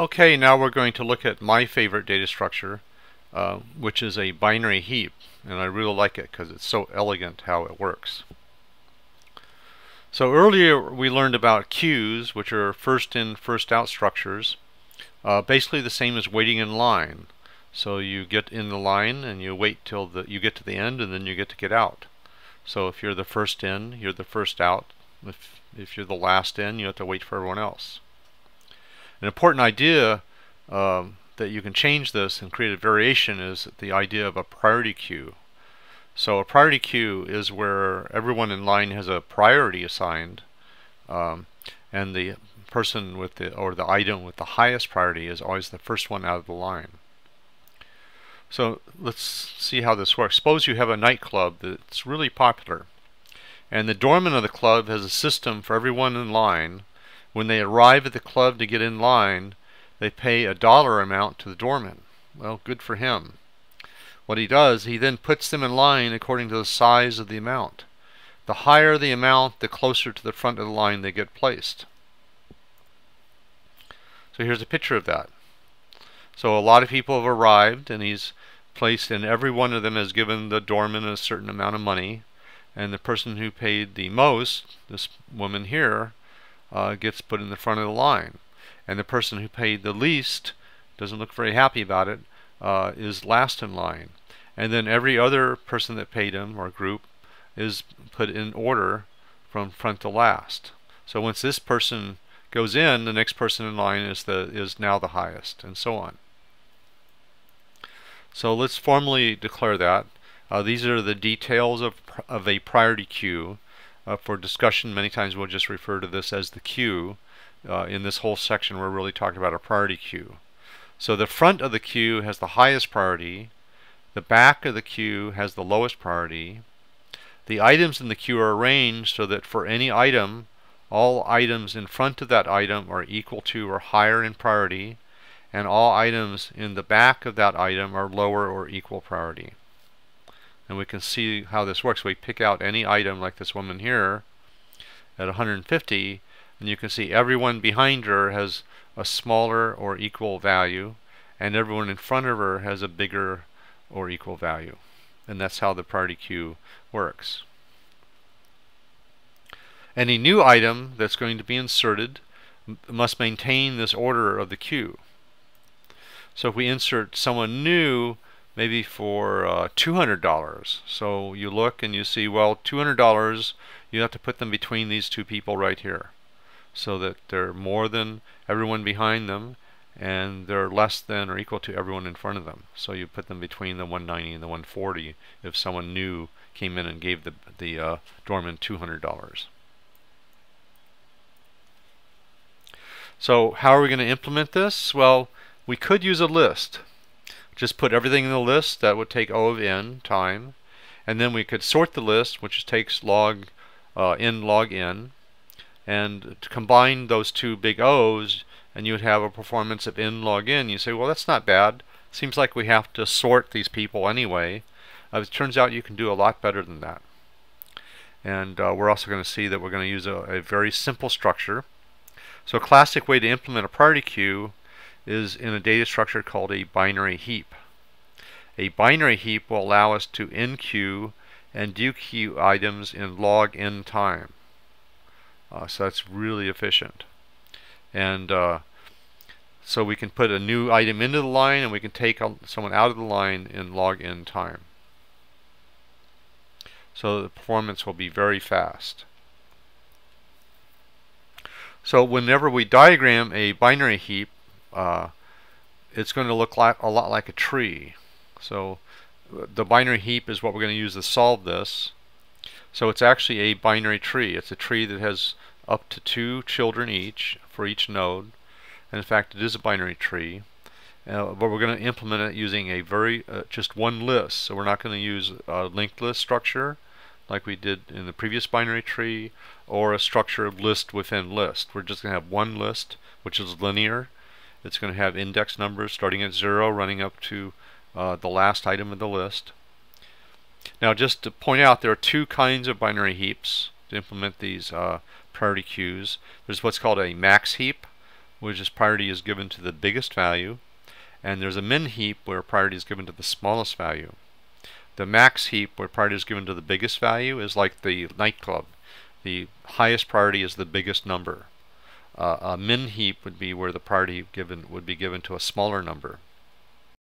Okay, now we're going to look at my favorite data structure, which is a binary heap, and I really like it because it's so elegant how it works. So earlier we learned about queues, which are first in, first out structures, basically the same as waiting in line. So you get in the line and you wait till you get to the end, and then you get to get out. So if you're the first in, you're the first out. If you're the last in, you have to wait for everyone else. An important idea that you can change this and create a variation is the idea of a priority queue. So a priority queue is where everyone in line has a priority assigned, and the person with the item with the highest priority is always the first one out of the line. So let's see how this works. Suppose you have a nightclub that's really popular, and the doorman of the club has a system for everyone in line. When they arrive at the club to get in line, they pay a dollar amount to the doorman. Well, good for him. What he does, he then puts them in line according to the size of the amount. The higher the amount, the closer to the front of the line they get placed. So here's a picture of that. So a lot of people have arrived, and he's placed, and every one of them has given the doorman a certain amount of money, and the person who paid the most, this woman here, gets put in the front of the line, and the person who paid the least, doesn't look very happy about it, is last in line, and then every other person that paid him or group is put in order from front to last. So once this person goes in, the next person in line is now the highest, and so on. So let's formally declare that. These are the details of a priority queue. For discussion, many times we'll just refer to this as the queue. In this whole section, we're really talking about a priority queue. So the front of the queue has the highest priority. The back of the queue has the lowest priority. The items in the queue are arranged so that for any item, all items in front of that item are equal to or higher in priority, and all items in the back of that item are lower or equal priority. And we can see how this works. We pick out any item, like this woman here at 150, and you can see everyone behind her has a smaller or equal value, and everyone in front of her has a bigger or equal value. And that's how the priority queue works. Any new item that's going to be inserted must maintain this order of the queue. So if we insert someone new, maybe for $200. So you look and you see, well, $200, you have to put them between these two people right here so that they're more than everyone behind them, and they're less than or equal to everyone in front of them. So you put them between the 190 and the 140 if someone new came in and gave the doorman $200. So how are we going to implement this? Well, we could use a list. Just put everything in the list. That would take O(n) time, and then we could sort the list, which takes n log n, and to combine those two big O's, and you would have a performance of n log n. You say, well, that's not bad. Seems like we have to sort these people anyway. It turns out you can do a lot better than that. And we're also going to see that we're going to use a very simple structure. So a classic way to implement a priority queue is in a data structure called a binary heap. A binary heap will allow us to enqueue and dequeue items in log n time. So that's really efficient. And so we can put a new item into the line, and we can take someone out of the line in log n time. So the performance will be very fast. So whenever we diagram a binary heap, it's going to look like a lot like a tree. So the binary heap is what we're going to use to solve this. So it's actually a binary tree. It's a tree that has up to two children each for each node, and in fact it is a binary tree, but we're going to implement it using a just one list. So we're not going to use a linked list structure like we did in the previous binary tree, or a structure of list within list. We're just going to have one list, which is linear. It's going to have index numbers starting at 0, running up to the last item of the list. Now, just to point out, there are two kinds of binary heaps to implement these priority queues. There's what's called a max heap, which is priority is given to the biggest value, and there's a min heap where priority is given to the smallest value. The max heap where priority is given to the biggest value is like the nightclub. The highest priority is the biggest number. A min heap would be where the priority given would be given to a smaller number.